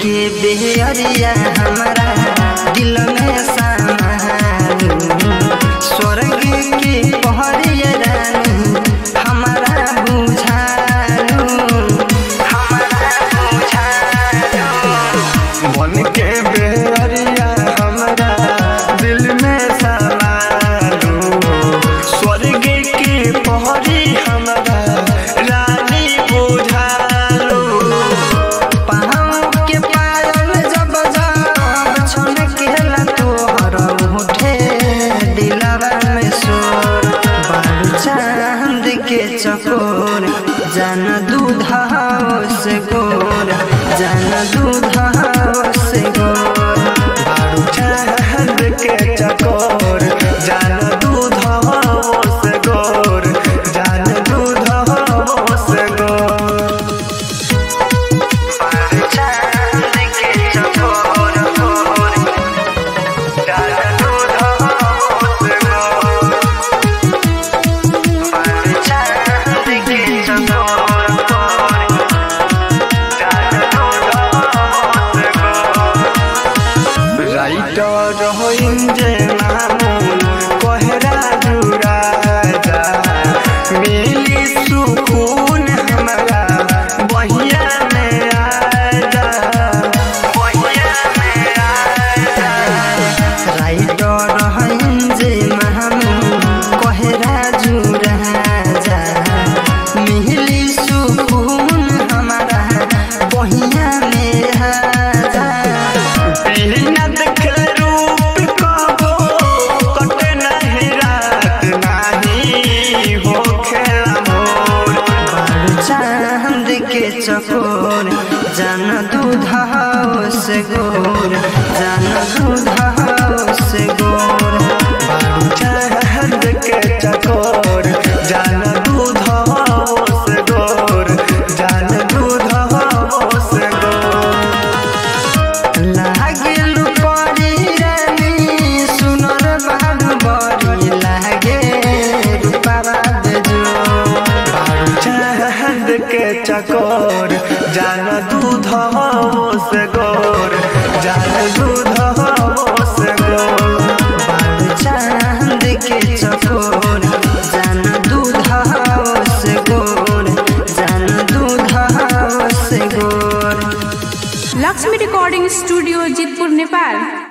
के बेहरिया हमारा दिल में सामान स्वर्ग के पहरिया हमारा बुझालू मन के बेहरिया हमारा दिल में सामान स्वर्ग के पहरी हमारा रानी बुझालू चकोर जान दूध से गोर जान दूध से गोर बारू चांद के चकोर जान दूध से गोर जान दूध से गोर बारू चांद के चकोर गोर जान दूध से गोर बारू चांद चकोर जान दूध से गोर जान दूध से गोर बारू चांद के चकोर जान दूध से गोर जान दूध से गोर लागेल परी रानी सुनर बाबू बड़ी लागे बारू चांद के चकोर जान दूध से गोर जान दूध से गोर बारू चांद के चकोर जान दूध से गोर जान दूध से गोर। Lakshmi recording studio, Jeetpur, Nepal.